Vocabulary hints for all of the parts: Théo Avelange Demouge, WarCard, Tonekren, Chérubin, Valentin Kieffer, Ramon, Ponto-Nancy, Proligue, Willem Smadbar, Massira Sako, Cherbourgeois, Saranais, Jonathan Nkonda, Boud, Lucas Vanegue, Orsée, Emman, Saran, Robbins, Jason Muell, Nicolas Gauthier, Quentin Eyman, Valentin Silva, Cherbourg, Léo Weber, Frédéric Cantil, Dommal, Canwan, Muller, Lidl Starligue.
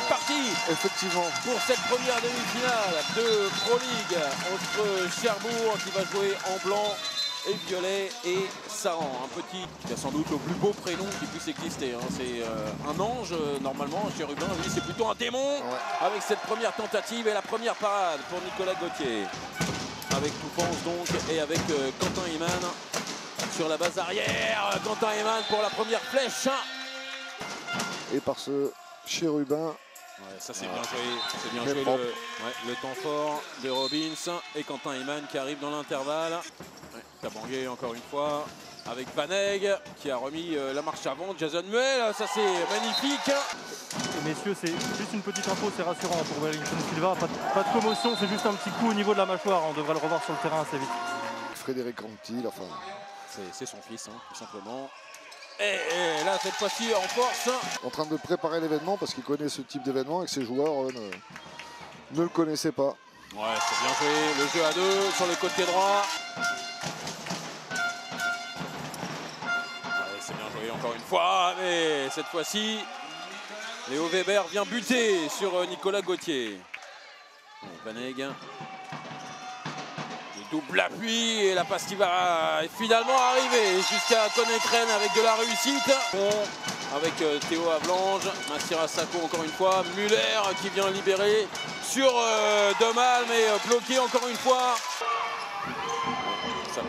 C'est parti. Effectivement. Pour cette première demi-finale de Proligue entre Cherbourg qui va jouer en blanc et violet et Saran. Un petit qui a sans doute le plus beau prénom qui puisse exister. Hein. C'est un ange normalement, Chérubin, lui c'est plutôt un démon avec cette première tentative et la première parade pour Nicolas Gauthier. Avec Toupence donc et avec Quentin Eyman sur la base arrière. Quentin Eyman pour la première flèche. Et par ce Chérubin. Ouais, ça c'est bien joué, c'est bien joué le temps fort de Robbins et Quentin Eyman qui arrive dans l'intervalle. T'as bangué encore une fois avec Vanegue qui a remis la marche avant. Jason Muell, ça c'est magnifique. Messieurs, c'est juste une petite info, c'est rassurant pour Valentin Silva. Pas de commotion, c'est juste un petit coup au niveau de la mâchoire. On devrait le revoir sur le terrain assez vite. Frédéric Cantil, enfin... C'est son fils, hein, tout simplement. Et là, cette fois-ci en force. En train de préparer l'événement parce qu'il connaît ce type d'événement et que ses joueurs ne le connaissaient pas. Ouais, c'est bien joué. Le jeu à deux sur le côté droit. Encore une fois, mais cette fois-ci, Léo Weber vient buter sur Nicolas Gauthier. Vanegue, le double appui et la passe qui va finalement arriver jusqu'à Tonekren avec de la réussite. Avec Théo Avelange, Massira Sako encore une fois, Muller qui vient libérer sur Dommal, mais bloqué encore une fois.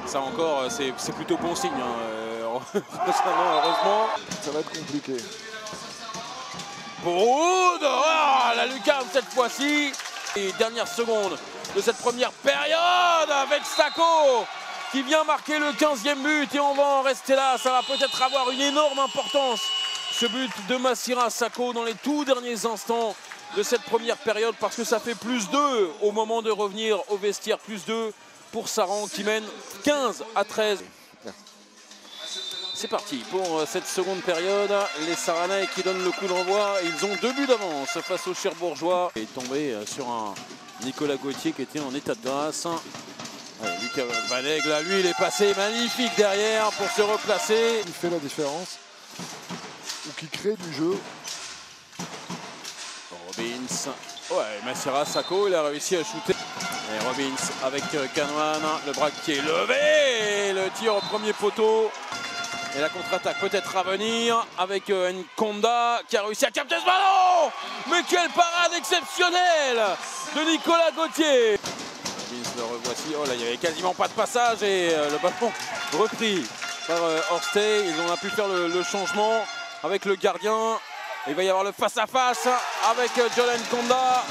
Ça encore, c'est plutôt bon signe. Hein. Heureusement, ça va être compliqué. Boud, la lucarne cette fois-ci. Et dernière seconde de cette première période avec Sako qui vient marquer le 15e but et on va en rester là. Ça va peut-être avoir une énorme importance, ce but de Massira Sako dans les tout derniers instants de cette première période parce que ça fait plus 2 au moment de revenir au vestiaire, plus 2 pour Saran qui mène 15 à 13. C'est parti pour cette seconde période. Les Saranais qui donnent le coup d'envoi. Ils ont 2 buts d'avance face aux Cherbourgeois. Et tombé sur un Nicolas Gauthier qui était en état de grâce. Allez, Lucas Vanegue, là, lui, il est passé magnifique derrière pour se replacer. Il fait la différence ou qui crée du jeu. Robbins. Ouais, Massira Sako, il a réussi à shooter. Et Robbins avec Canwan. Le bras qui est levé. Et le tir au premier poteau. Et la contre-attaque peut-être à venir avec Nkonda qui a réussi à capter ce ballon. Mais quelle parade exceptionnelle de Nicolas Gauthier. Le revoici. Oh là, il n'y avait quasiment pas de passage et le ballon repris par Orsée. Ils ont pu faire le changement avec le gardien. Il va y avoir le face-à-face avec Jonathan Nkonda.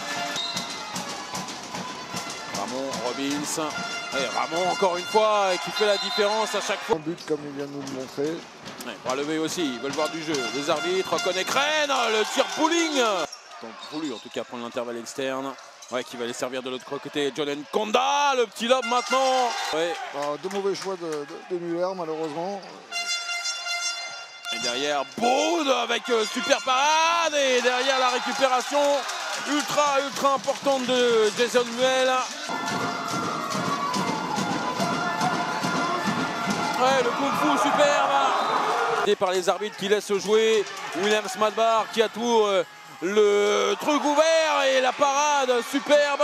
Ramon, Robbins. Et Ramon encore une fois qui fait la différence à chaque fois. Un but comme il vient de nous le montrer. Ouais, bras levé aussi, ils veulent voir du jeu. Les arbitres, Tonekren, le tir pulling. Donc voulu en tout cas prendre l'intervalle externe. Ouais, qui va les servir de l'autre côté. Jonathan Nkonda, le petit lob maintenant. Ouais. Bah, 2 mauvais choix de Muller malheureusement. Et derrière Boud avec super parade. Et derrière la récupération ultra importante de Jason Muell. Ouais, le kung-fu superbe par les arbitres qui laissent jouer Willem Smadbar qui a tout le truc ouvert et la parade superbe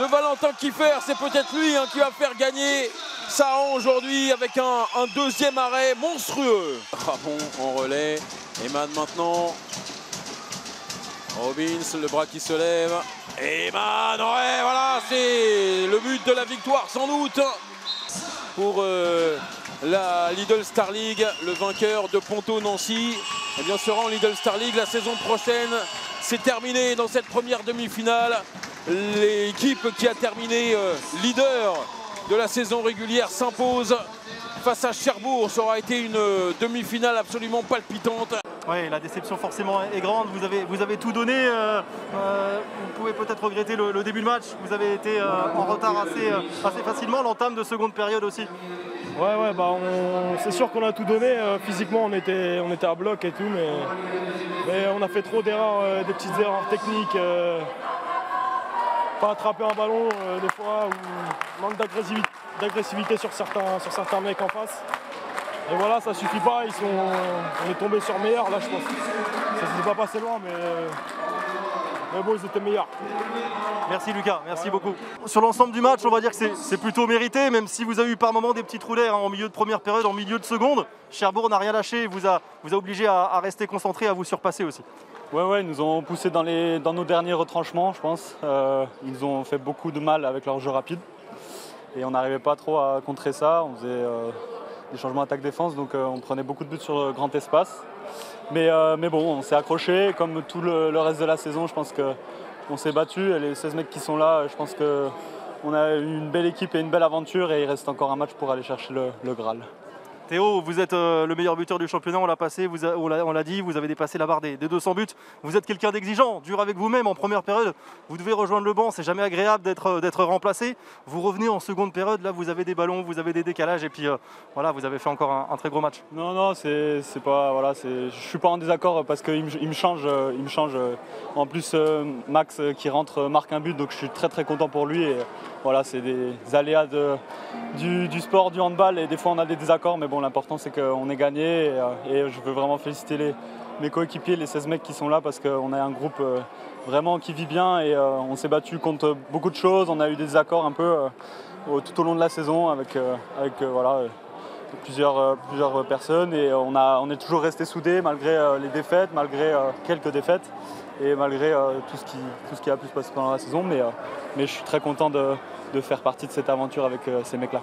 de Valentin Kieffer. C'est peut-être lui hein, qui va faire gagner Saran aujourd'hui avec un 2e arrêt monstrueux. Ramon en relais, Emman maintenant, Robbins, le bras qui se lève, Emman, ouais voilà, c'est le but de la victoire sans doute pour... La Lidl Starligue, le vainqueur de Ponto-Nancy, eh bien se rend Lidl Starligue la saison prochaine. C'est terminé dans cette première demi-finale. L'équipe qui a terminé leader de la saison régulière s'impose face à Cherbourg. Ça aura été une demi-finale absolument palpitante. Oui, la déception forcément est grande. Vous avez tout donné. Vous pouvez peut-être regretter le début de match. Vous avez été en retard assez facilement. L'entame de seconde période aussi. Ouais, bah c'est sûr qu'on a tout donné, physiquement on était à bloc et tout, mais on a fait trop d'erreurs, des petites erreurs techniques, pas attraper un ballon des fois, ou manque d'agressivité sur certains mecs en face. Et voilà, ça suffit pas, on est tombé sur meilleur, là je pense. Ça s'est pas passé loin, mais Mais bon, ils étaient meilleurs. Merci Lucas, merci beaucoup. Sur l'ensemble du match, on va dire que c'est plutôt mérité, même si vous avez eu par moment des petits trous d'air hein, en milieu de première période, en milieu de seconde. Cherbourg n'a rien lâché et vous a obligé à rester concentré, à vous surpasser aussi. Ouais, ils nous ont poussé dans nos derniers retranchements, je pense. Ils ont fait beaucoup de mal avec leur jeu rapide. Et on n'arrivait pas trop à contrer ça. On faisait des changements attaque-défense, donc on prenait beaucoup de buts sur le grand espace. Mais bon, on s'est accroché. Comme tout le reste de la saison, je pense qu'on s'est battu. Et les 16 mecs qui sont là, je pense qu'on a eu une belle équipe et une belle aventure. Et il reste encore un match pour aller chercher le Graal. Théo, vous êtes le meilleur buteur du championnat, on l'a passé, on l'a dit, vous avez dépassé la barre des 200 buts. Vous êtes quelqu'un d'exigeant, dur avec vous-même en première période. Vous devez rejoindre le banc, c'est jamais agréable d'être remplacé. Vous revenez en seconde période, là vous avez des ballons, vous avez des décalages et puis voilà, vous avez fait encore un très gros match. Non, c'est pas, voilà, je suis pas en désaccord parce qu'il me change. En plus, Max qui rentre marque un but, donc je suis très content pour lui. Et, voilà, c'est des aléas du sport, du handball et des fois on a des désaccords, mais bon. L'important c'est qu'on ait gagné et je veux vraiment féliciter mes coéquipiers, les 16 mecs qui sont là parce qu'on a un groupe vraiment qui vit bien et on s'est battu contre beaucoup de choses, on a eu des accords un peu tout au long de la saison avec voilà, plusieurs personnes et on est toujours resté soudés malgré les défaites, malgré quelques défaites et malgré tout ce qui a pu se passer pendant la saison mais je suis très content de faire partie de cette aventure avec ces mecs-là.